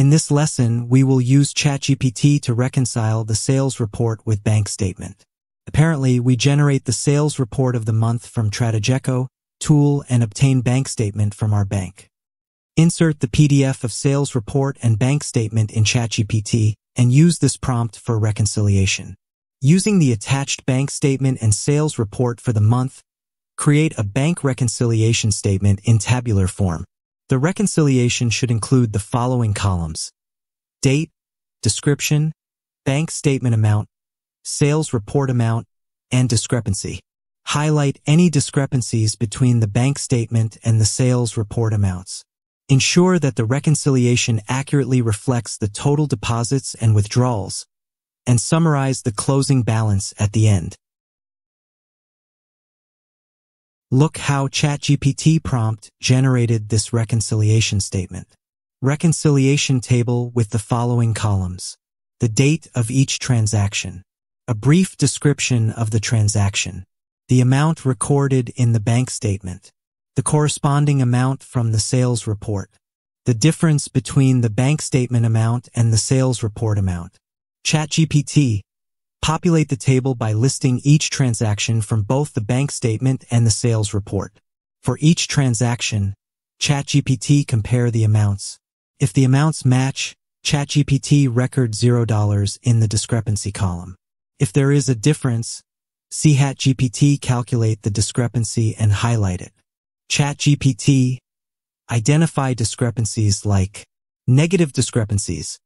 In this lesson, we will use ChatGPT to reconcile the sales report with bank statement. Apparently, we generate the sales report of the month from TradeGeco tool and obtain bank statement from our bank. Insert the PDF of sales report and bank statement in ChatGPT and use this prompt for reconciliation. Using the attached bank statement and sales report for the month, create a bank reconciliation statement in tabular form. The reconciliation should include the following columns: date, description, bank statement amount, sales report amount, and discrepancy. Highlight any discrepancies between the bank statement and the sales report amounts. Ensure that the reconciliation accurately reflects the total deposits and withdrawals, and summarize the closing balance at the end. Look how ChatGPT prompt generated this reconciliation statement. Reconciliation table with the following columns: the date of each transaction, a brief description of the transaction, the amount recorded in the bank statement, the corresponding amount from the sales report, the difference between the bank statement amount and the sales report amount. ChatGPT, populate the table by listing each transaction from both the bank statement and the sales report. For each transaction, ChatGPT compare the amounts. If the amounts match, ChatGPT record $0 in the discrepancy column. If there is a difference, ChatGPT calculate the discrepancy and highlight it. ChatGPT, identify discrepancies like negative discrepancies.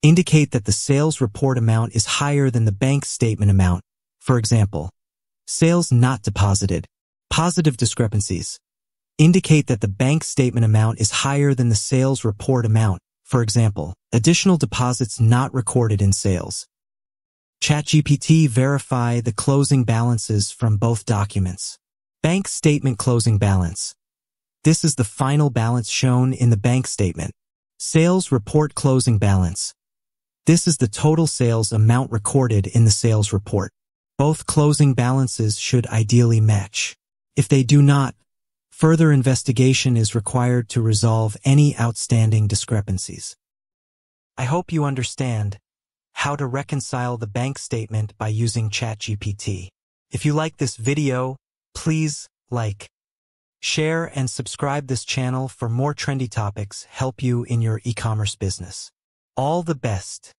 Indicate that the sales report amount is higher than the bank statement amount. For example, sales not deposited. Positive discrepancies. Indicate that the bank statement amount is higher than the sales report amount. For example, additional deposits not recorded in sales. ChatGPT, verify the closing balances from both documents. Bank statement closing balance. This is the final balance shown in the bank statement. Sales report closing balance. This is the total sales amount recorded in the sales report. Both closing balances should ideally match. If they do not, further investigation is required to resolve any outstanding discrepancies. I hope you understand how to reconcile the bank statement by using ChatGPT. If you like this video, please like, share, and subscribe this channel for more trendy topics help you in your e-commerce business. All the best.